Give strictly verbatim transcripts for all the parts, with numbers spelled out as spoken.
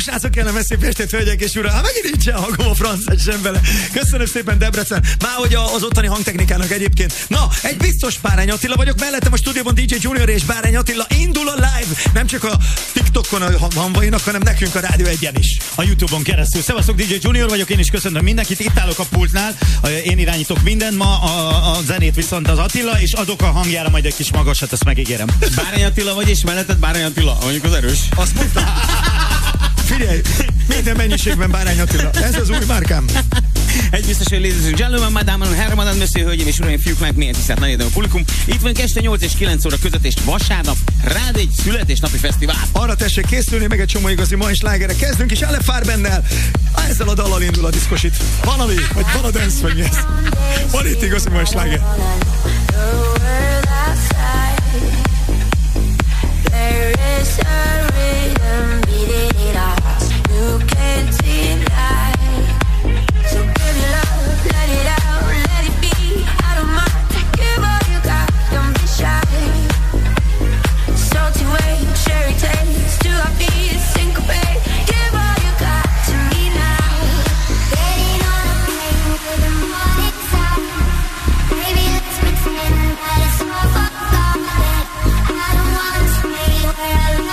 Sziasztok, srácok, kellene szép estét, hölgyek és ura. Megint nincsen hangom a francet sem vele. Köszönöm szépen, Debrecen. Már hogy az ottani hangtechnikának egyébként. Na, egy biztos Bárány Attila vagyok, mellettem a stúdióban dé dzsé Junior és Bárány Attila. Indul a live, nem csak a TikTokon a hanvainak, hanem nekünk a Rádió egyen is. A YouTube-on keresztül. Szevasztok, dé dzsé Junior vagyok, én is köszönöm mindenkit. Itt állok a pultnál, én irányítok mindent, ma a, a zenét viszont az Attila, és adok a hangjára majd egy kis magasat, ezt megígérem. Bárány Attila vagy, és melletted Bárány Attila, mondjuk az erős. Azt mondta. Figyelj, minden mennyiségben Bárány Attila. Ez az új márkám. Egy biztos, hogy létezünk. Gentlemen, madame, hermadan, monsieur, hölgyeim és uraim, fiúk meg, milyen tisztelt nagy a publikum. Itt van este nyolc és kilenc óra között, és vasárnap rád egy születésnapi fesztivál. Arra tessék készülni, meg egy csomó igazi mai slágerre. Kezdünk is Elefár bennel. Ezzel a dallal indul a DISCO'S HIT. Van Ali, vagy van a dance, vagy ez. Van itt igazi mai sláger. Well,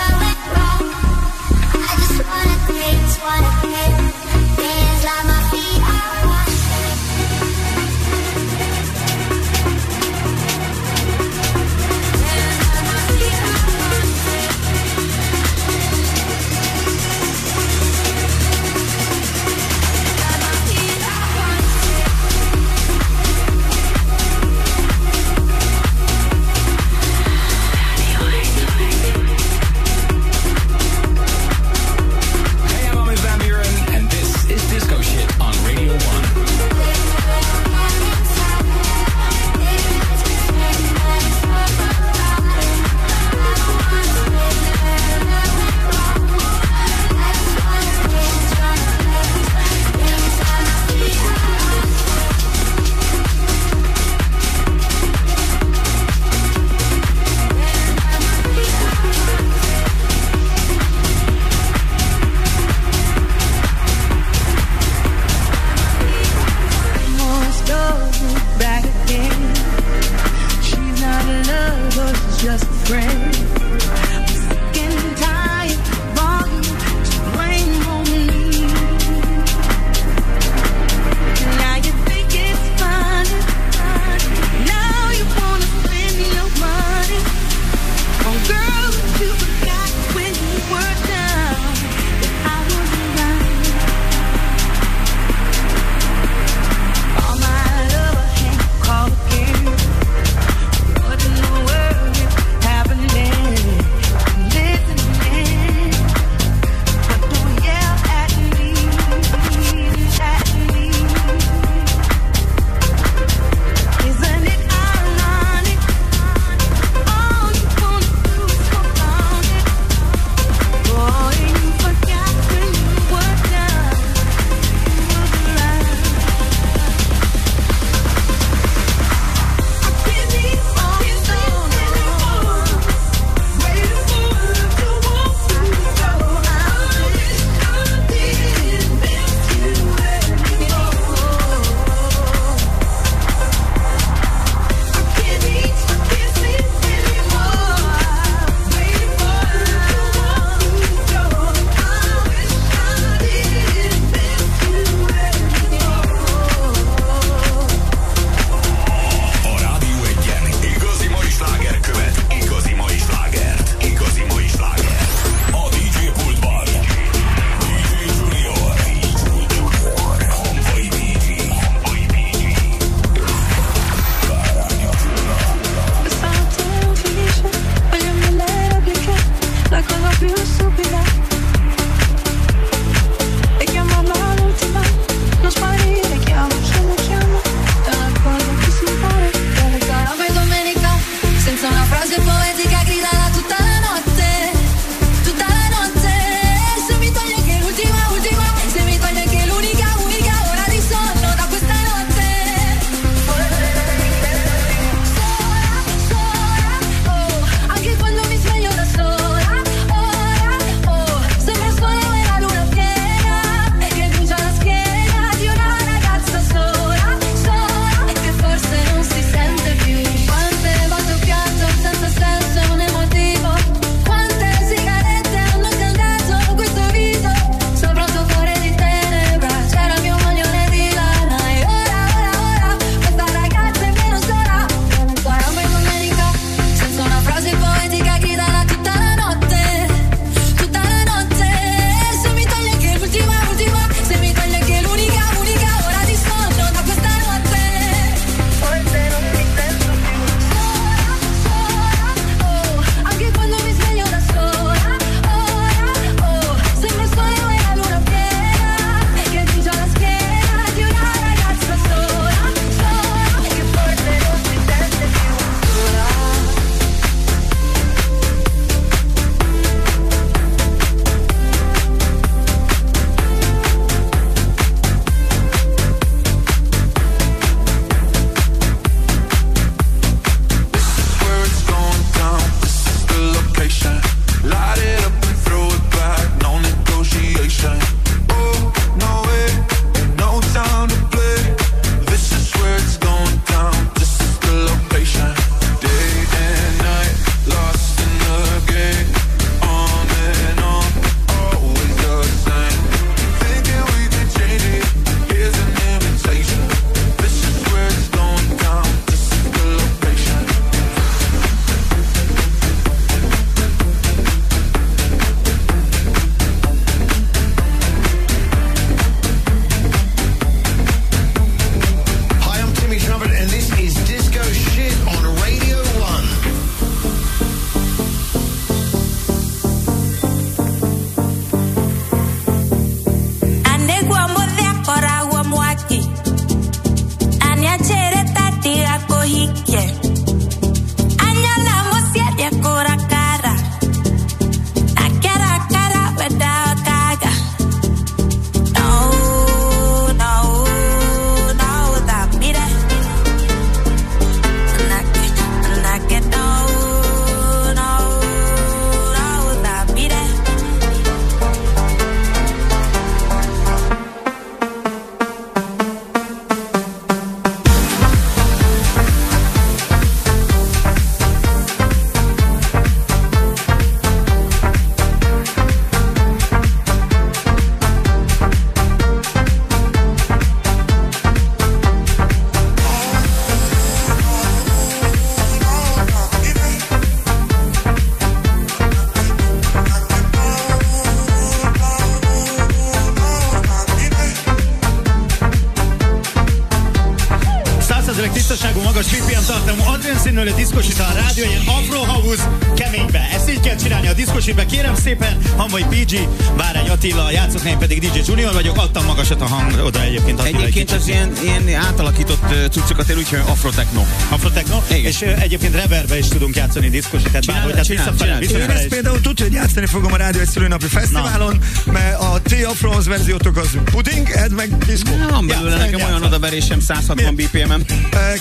magasságú, magas vé pé em tartalmú, adrenszínűlő diszkos hit a rádióján, Afro House keménybe. Ezt így kell csinálni a diszkos hitbe, kérem szépen. Hamvai pé gé, Bárány Attila, játszok, én pedig dé dzsé Junior vagyok, adtam magasat a hangoda egyébként. Attila, egyébként egy az ilyen, ilyen átalakított cuccokat ér, úgyhogy Afro Techno. Afro Techno, és ö, egyébként reverbe is tudunk játszani diszkos hitet, bárhogy, tehát visszafelé, visszafelé. Én ezt például tudja, hogy játszani fogom a rádió egy szülőnapi fesztiválon, mert a ti Afro House verziótok az puding, ez meg diszkó. Van belőle nekem olyan odaverésem száz hatvan bé pé em-en.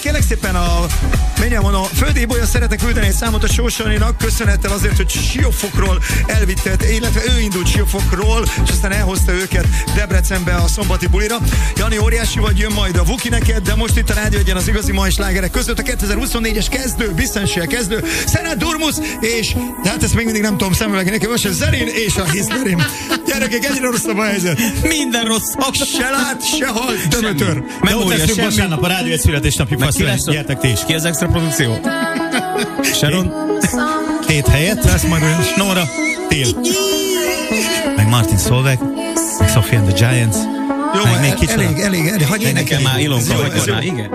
Kérlek szépen a, mondjam, a földébolya szeretek küldeni egy számot a Sósoninak, köszönettel azért, hogy Siófokról elvittet, illetve ő indult Siófokról, és aztán elhozta őket Debrecenbe a szombati bulira. Jani, óriási vagy, jön majd a Vuki neked, de most itt a rádió egyen az igazi mai slágerek között a kétezer-huszonnégyes kezdő, biztonság kezdő, Serhat Durmus, és hát ezt még mindig nem tudom szemüvegni, nekem most a Zerin és a Hiszlerim. Gyerekek, egyre rosszabb a helyzet. Minden rosszabb. Se lát, se hal, dömötör. De ott leszünk vasárnap a rádió egy születésnapi faszülön. Gyertek ti is. Ki az extra produkció? Sharon? Tét helyett lesz majd olyan. Nora? Tél. Meg Martin Solveig. Meg Sophie and the Giants. Jó, meg még kicsoda. Elég, elég, elég. Hagyj nekem már Ilonka, hagyj már. Igen.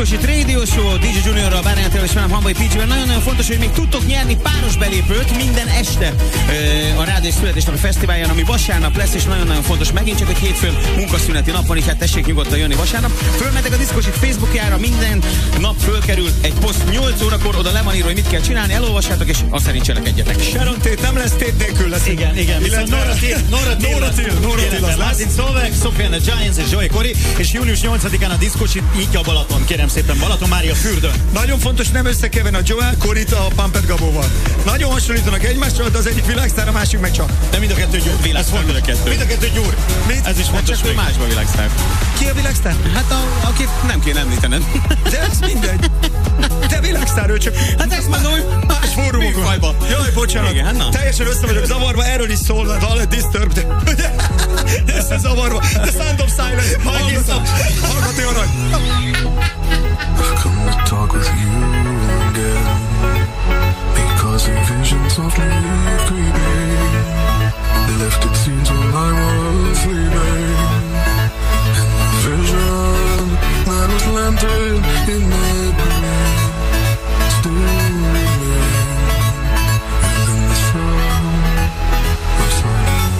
diszkos hit Radio Show, dé dzsé Juniorral, Bárány Attilával és velem Hambai Pécsivel. Nagyon-nagyon fontos, hogy még tudtok nyerni páros belépőt minden este a Rádió születésnapi fesztiválján, ami vasárnap lesz, és nagyon-nagyon fontos, megint csak egy hétfőn munkaszüneti nap van, így hát tessék nyugodtan jönni vasárnap. Fölmentek a diszkos hit Facebookjára, minden nap fölkerül egy poszt nyolc órakor, oda le van írva, hogy mit kell csinálni, elolvassátok, és azt szerint cselekedjetek. Sharon Tate nem lesz, Tate nélkül lesz. Igen, igen. Nóra Till lesz. Sophie and the Giants és Joao Kori, és június nyolcadikán a diszkos hit így a Balaton, kérem szépen, Balaton, Mária fürdő. Nagyon fontos nem összekeverni a Joao Korit a Pampet Gabóval. Nagyon hasonlítanak egymásra, de az egyik világsztár, a másik meg csak. De mind a kettő Győr világsztár. Mind a kettő. Mind a kettő Győr. Ez is fontos, hogy másba világsztár. Ki a világsztár? Hát a, akit nem kéne említened. De ez mindegy. De világsztár, ő csak... Hát ezt mondom, hogy más fórumokon. Bajba. Jaj, bocsánat. Igen, hát teljesen össze vagyok zavarva, erről is szól a dal, Disturbed. Összezavarva. The Sound of Silence. Hallgatni arany. I come to talk with you again, because in visions softly creeping, they left its scenes while I was sleeping, and the vision that was planted in my brain still remains within the sound of silence.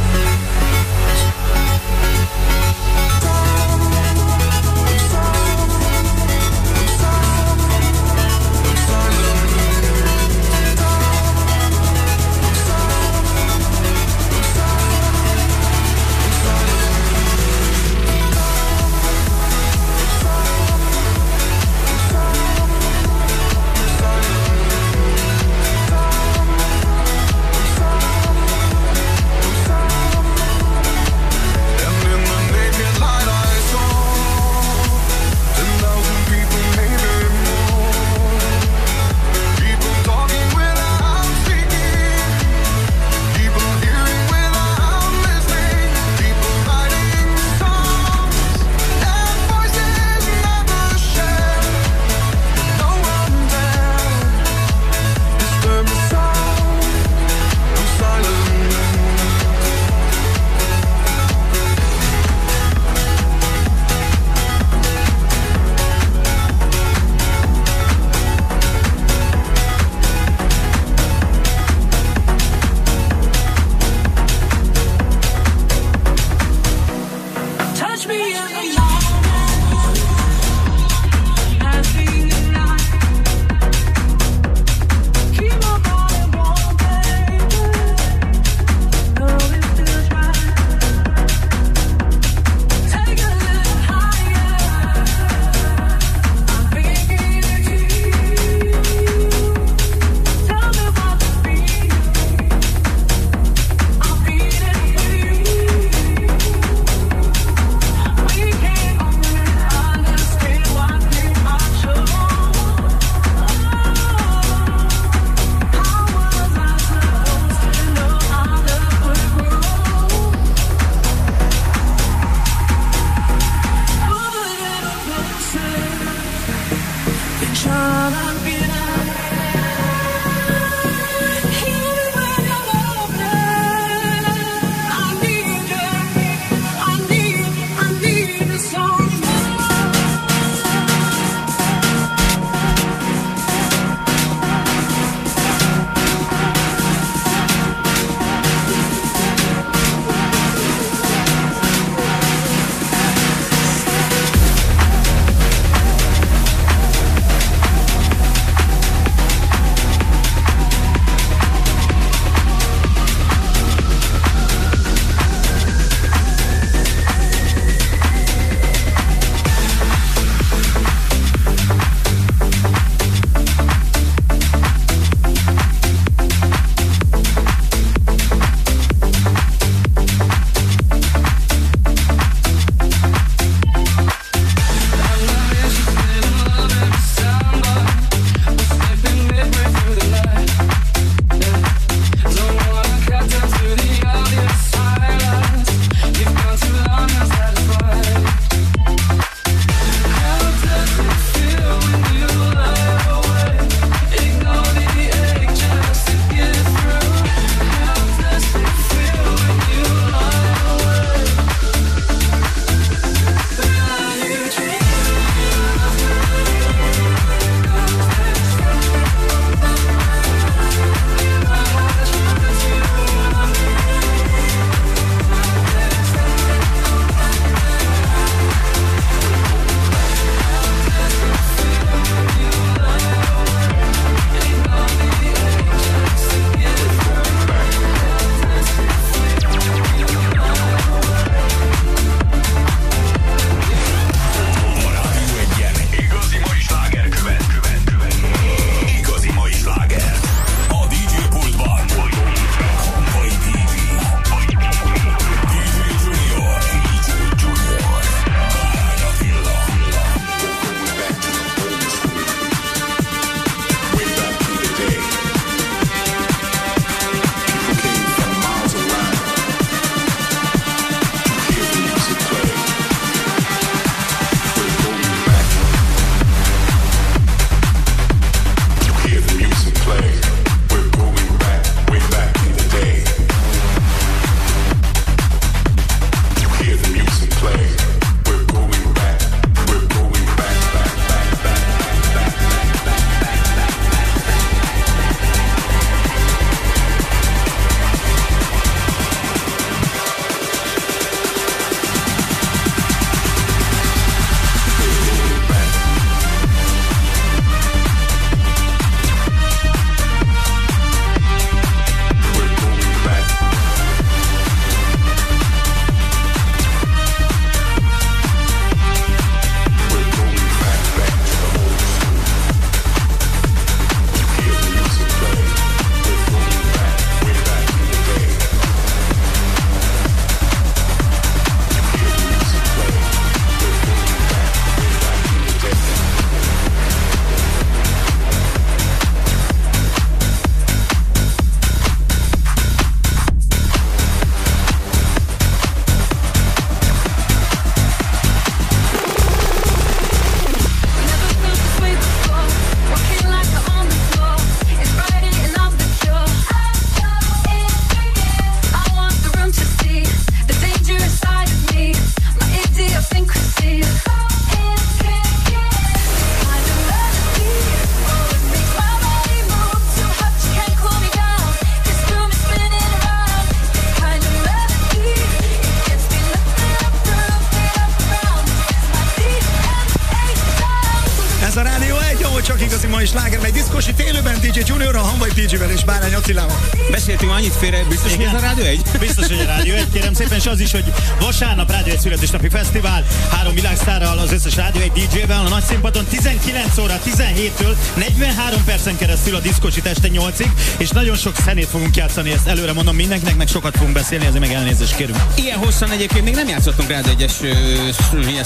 egy jó, csak igazi mai sláger, meg diszkós hit élőben dé dzsé Juniorral, Hanvai pé dzsével és Bárány Attilával. Beszéltünk annyit félre, biztos, igen, hogy ez a Rádió egy? Biztos, hogy a Rádió egy, kérem szépen, és az is, hogy vasárnap Rádió egy születésnapi fesztivál, három világsztárral, az összes Rádió egy dé dzsével, a nagy színpadon tizenkilenc óra tizenhéttől negyvenhárom percen keresztül a diszkós hit este nyolcig, és nagyon sok zenét fogunk játszani, ezt előre mondom mindenkinek, meg sokat fogunk beszélni, ezért meg elnézést kérünk. Ilyen hosszan egyébként még nem játszottunk Rádió egyes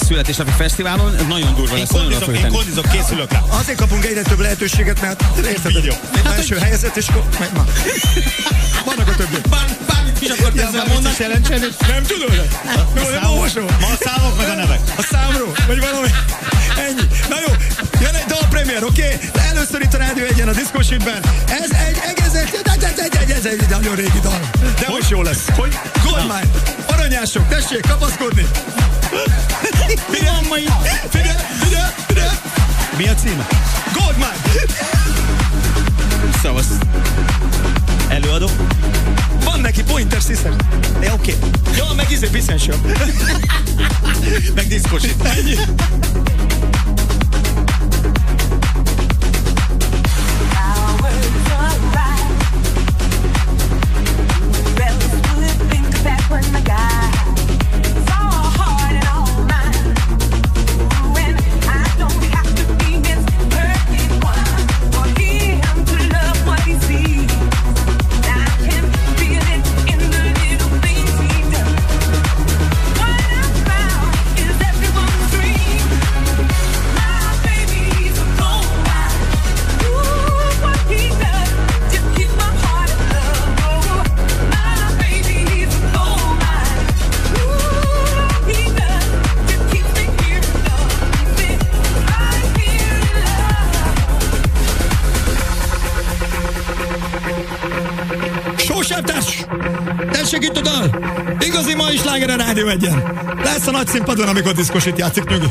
születésnapi fesztiválon, nagyon durva lesz. Én kondizok, készülök rá. Azért kapunk egyre több lehetőséget, mert érted, egy hát első hogy... helyzet, és akkor meg ma. Vannak a többiek. Bármit is akart ja, ezzel mondani. Nem tudod? Ma a számok meg a nevek. A számról, vagy valami. Ennyi. Na jó, jön egy dalpremiér, oké? Okay? Először itt a Rádió egyen a diszkós hitben. Ez egy egész, ez egy nagyon régi dal. De most jó lesz. Hogy? Goldmine. Aranyások, tessék kapaszkodni. Figyelj, figyelj, figyelj, figyelj! Mi a címe? Goldmine! Szavasz. Előadó? Van neki Pointer Sisters. Ja, oké. Okay. Jó, ja, meg izé Vivian. Meg diszkós hit. Ennyi. A Rádió egyen. Lesz a nagy színpadon, amikor diszkós hit játszik, nyugi.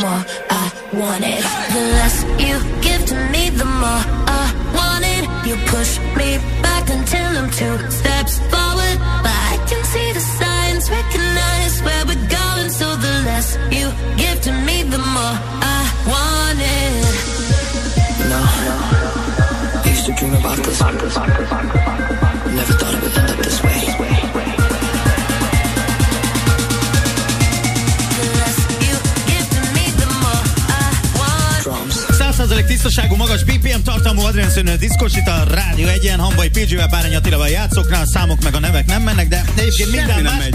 more I want it. The less you give to me, the more I want it. You push me back until I'm two steps forward, but I can see the signs, recognize where we're going. So the less you give to me, the more I want it. No, I used to dream about this. Never thought it would end up this way. száz százalék tisztaságú, magas bé pé em tartalmú adrenszínű diszkos itt a Rádió egyen, Hambai pé gé-vel, Bárány Attilával játszoknál, a számok meg a nevek nem mennek, de egyébként minden más. Megy.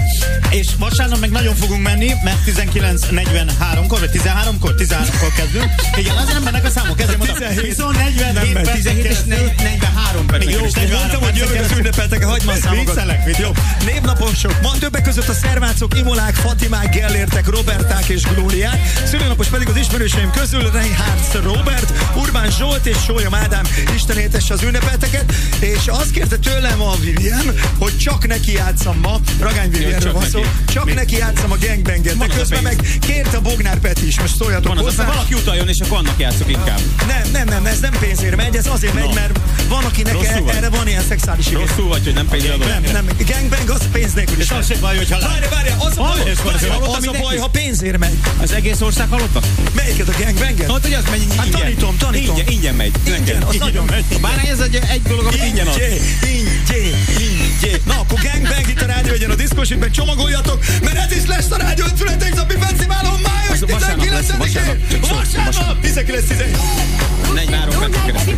És vasárnap meg nagyon fogunk menni, mert tizenkilenc negyvenháromkor, vagy tizenháromkor? tizenháromkor kezdünk. Igen, azért nem mennek a számok, ezért mondom. tizenhét, negyvenhét, negyvenhárom percen. Jó, mondtam, hogy jövőre ünnepeltek a hagymaszámokat. Jó, névnaposok. Ma többek között a Szervácok, Imolák, Fatimák, Gellértek, Roberták és Glóriák. Szülőnapos pedig az ismerőseim közül Reiharszt Robert, Urbán Zsolt és Sólyom Ádám. Isten éltesse az ünnepelteket, és azt kérte tőlem a Vivian, hogy csak neki játszam ma, Ragány Vivianről van szó, csak mi? Neki játszam a gangbanget, de közben meg kérte a Bognár Peti is, most szóljatok hozzá. Valaki utaljon, és akkor annak játszok inkább. Nem, nem, nem, ez nem pénzért megy, ez azért no. megy, mert van, akinek el, erre van ilyen szexuális igény. Rosszul vagy, hogy nem pénzért megy. Nem, nem, gangbang az pénz nélkül is. És baj, hogyha várja, várja, az a baj, ha pénzért megy. Az egész ország halottak? Melyiket, a gangbanget? Hát, hogy az megy ingyen. Tanítom, tanítom. Ingyen, ingyen megy. Ingyen, az ingyen nagyon megy. Bár ez egy, egy dolog, amit ingyen ad. Ingyen, ingyen, ingyen. Na, akkor gangbang itt a Rádió egyen, a Diszkos Hit, meg csomagoljatok, mert ez is lesz a Rádió öt fületek, Zapi Fesztiválon, május tizenkilencedikén. Vasárnap! tizenkilenc tizenkilenc. negyvenhárom percet keresztül.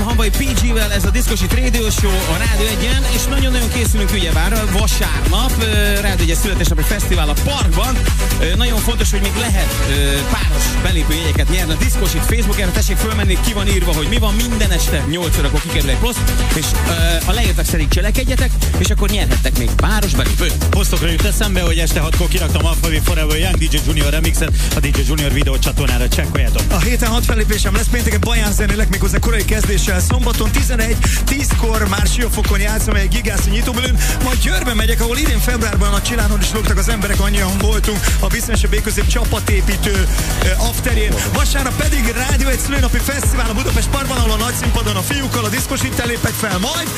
Balaton, Havai pé gével, ez a DISCO'S HIT Radio Show a Rádió egyen, és nagyon-nagyon készülünk ugyebár vasárnap, Rádió egyes születésnapi fesztivál a parkban. Nagyon fontos, hogy még lehet páros belépő jegyeket nyerni a DISCO'S HIT Facebookjára, tessék fölmenni, ki van írva, hogy mi van, minden este nyolc órakor kikerül egy poszt, és a leírtak szerint cselekedjetek, és akkor nyerhettek még páros belépőt. Posztokra jut eszembe, hogy este hatkor kiraktam Alphavi Forever Young dé dzsé Junior remixet, a dé dzsé Junior videó csatornára csekkoljátok. A héten hat fellépésem lesz, pénteken Baján zenélek, méghozzá korai kezdéssel, szombaton tizenegy tízkor már Siófokon játszom egy gigászi nyitóbülőn, majd Győrbe megyek, ahol idén februárban a Csilánon is lógtak az emberek, annyian voltunk, a Biztonse B-közép csapatépítő uh, afterjén. Vasárnap pedig Rádió egy szülőnapi fesztivál a Budapest Parkban, ahol a nagy színpadon a fiúkkal a DISCO'S HIT lépek fel, majd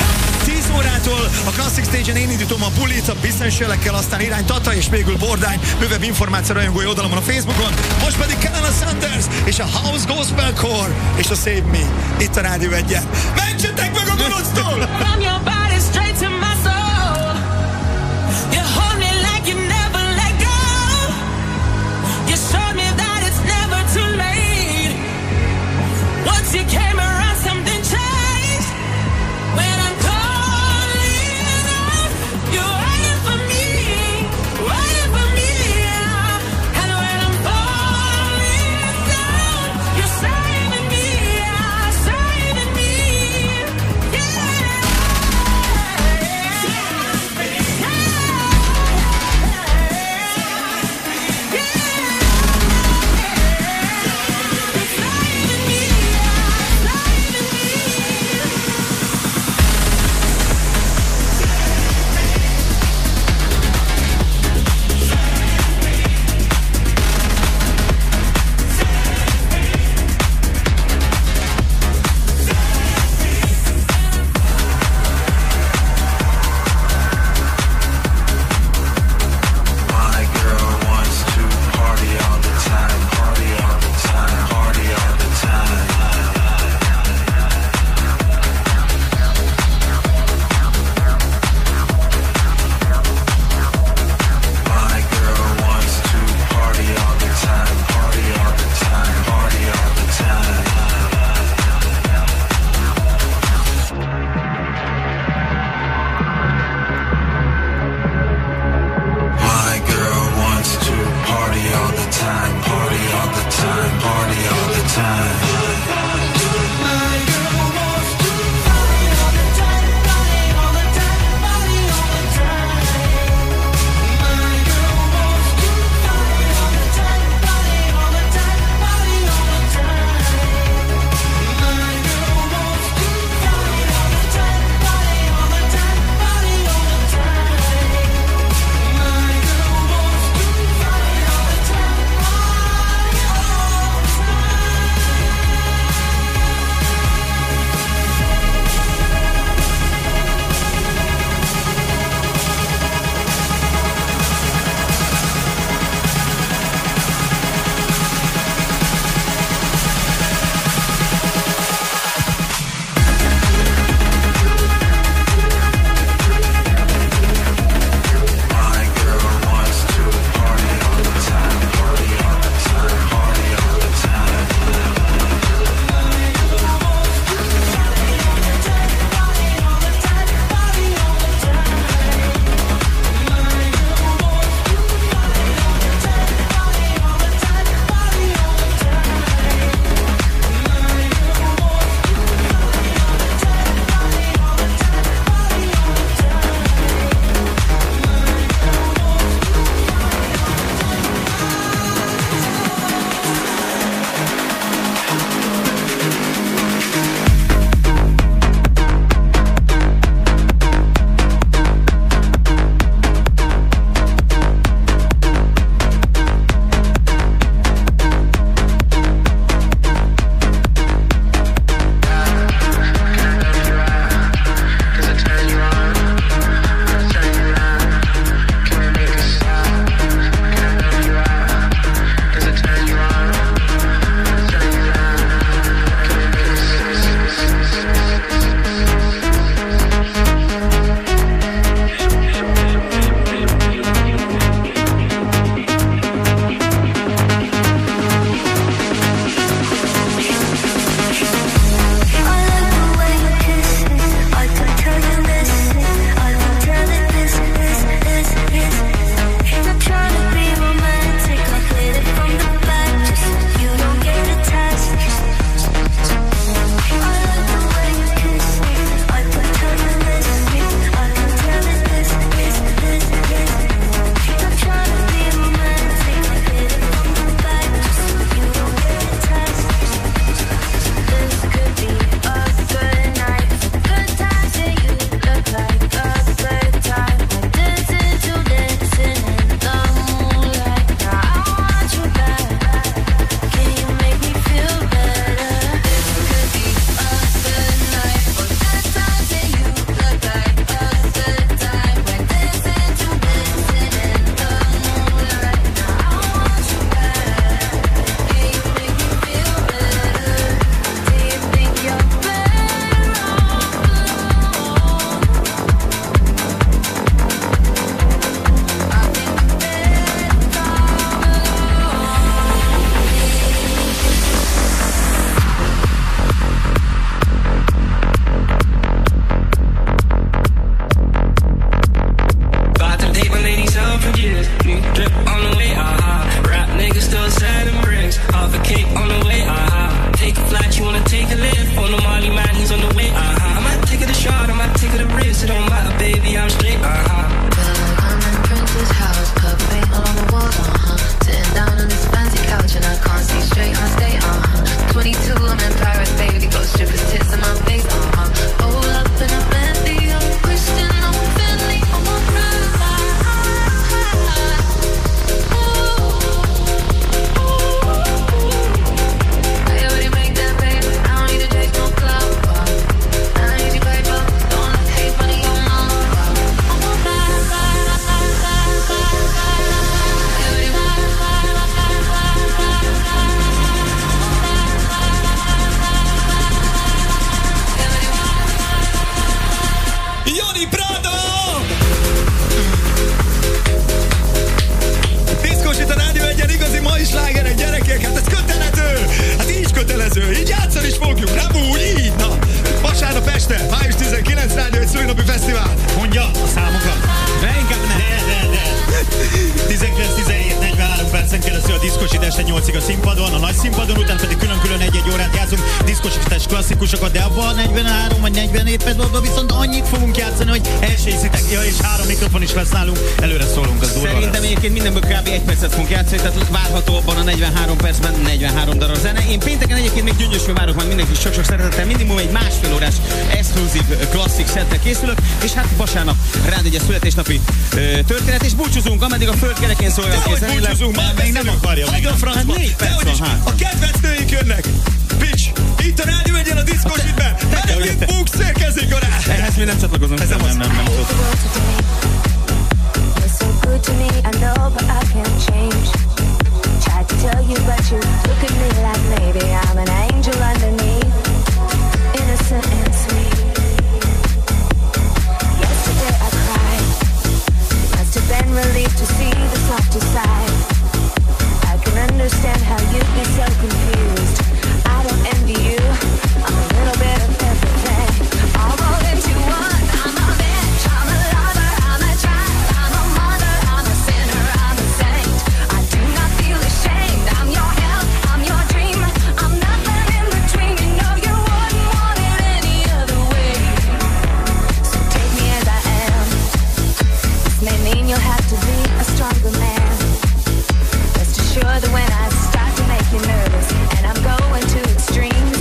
tíz órától a Classic Station én indítom a bulit a Biztonselekkel, aztán irány Tata és végül Bordány, bővebb információ rajongói oldalamon a Facebookon, most pedig Kaleena Zanders és a House Gospel Choir és a Save Me itt a Rádió egyen. Mentsetek meg a gonosztól! következő. Így játszani is fogjuk, nem úgy, így, na. Vasárnap este, május tizenkilencedike, Rádió egy szülinapi fesztivál. Mondja a számokat. Ne, inkább ne. De, de, de. tizenkilenc, tizenhét, negyvenhárom percen keresztül a DISCO'S HIT este nyolcig a színpadon, a nagy színpadon, után pedig külön-külön egy-egy órát játszunk DISCO'S HIT-es klasszikusokat, de abban a negyvenhárom vagy negyvenhét percben viszont annyit fogunk játszani, hogy elsőszitek, ja, és három mikrofon is lesz nálunk, előre szólunk az durva. Szerintem egyébként mindenből kb. egy percet fogunk játszani, tehát várható abban a negyvenhárom percben negyvenhárom darab zene. Én pénteken egyébként még gyöngyösre várok majd mindenki, sok-sok szeretettel, minimum egy másfél órás exkluzív klasszik settel készülök, és hát vasárnap rád egy születésnapi történet, és búcsúzunk, ameddig a föld kerekén szóljon a kézen. Búcsúzunk, már még nem akarja. Hadd a francba, dehogyis, a kedvenc nőink jönnek. Pics, itt a Rádió egyen a DISCO'S HIT-ben. Menekint buksz, érkezik orá. Ehhez mi nem csatlakozunk. Ez nem, nem, nem, nem tudok. Been relieved to see the softer side. I can understand how you'd be so confused. I don't envy you. I'm a little bit of everything. I'll roll into one. I'm a bitch, I'm a lover, I'm a child, I'm a mother, I'm a sinner, I'm a saint. I do not feel ashamed. I'm your hell, I'm your dream. I'm nothing in between. You know you wouldn't want it any other way. So take me as I am. This may mean you'll have to be a stronger man. Rest assured that when I start to make you nervous and I'm going to extremes,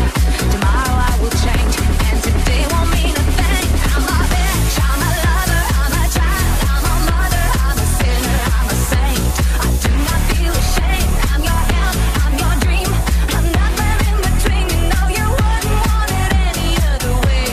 tomorrow I will change and today won't mean a thing. I'm a bitch, I'm a lover, I'm a child, I'm a mother, I'm a sinner, I'm a saint. I do not feel ashamed. I'm your hell, I'm your dream. I'm nothing in between. You know you wouldn't want it any other way.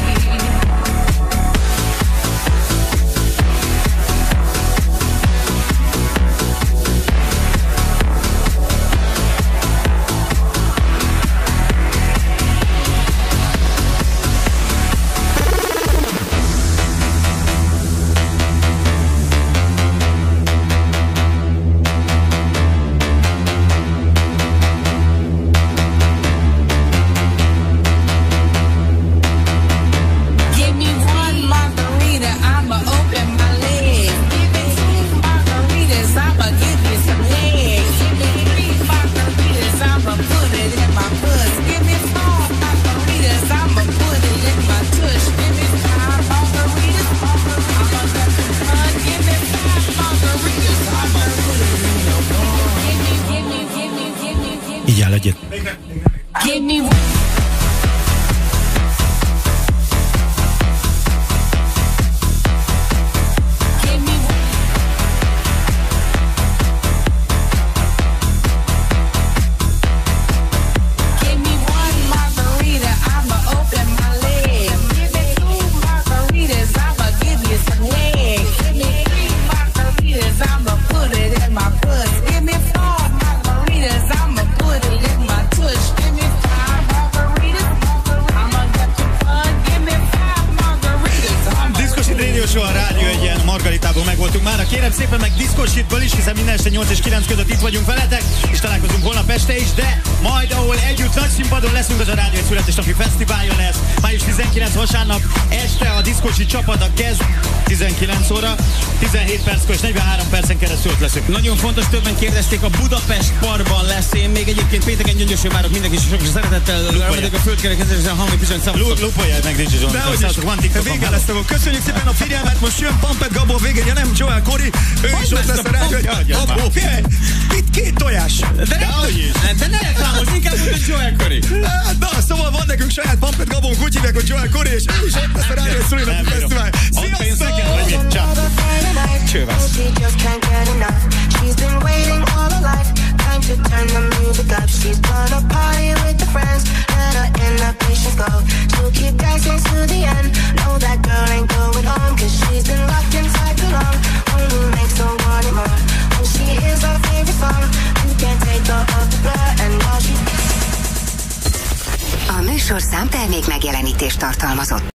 Nagyon fontos, többen kérdezték, a Budapest Parkban lesz, én még egyébként pénteken gyöngyösön várok mindenki, és sok szeretettel ameddig a földkerekezésre a hangmi bizony szavaztok. Lupaljál meg, dé dzsé Junior. Vége lesz tagok. Köszönjük szépen a figyelmet, most jön Pampet Gabo végén, ja nem, Joao Kori, ő is ott lesz a Rádió. Itt két tojás. De ne reklámozz, inkább mondjuk Joao Kori. Na, szóval van nekünk saját Pampet Gabónk, úgy hívják, hogy Joao Kori, és ő is ott lesz a Rádió Szülinapú Fesztivál. She's been waiting all her life. Time to turn the music up. She's gonna party with her friends. Let her inhibitions go. She'll keep dancing to the end. No, that girl ain't going home, cause she's been locked inside too long. Only makes her want it more. When she hears her favorite song, you can't take her off the floor. And while she... A műsorszám termék megjelenítést tartalmazott.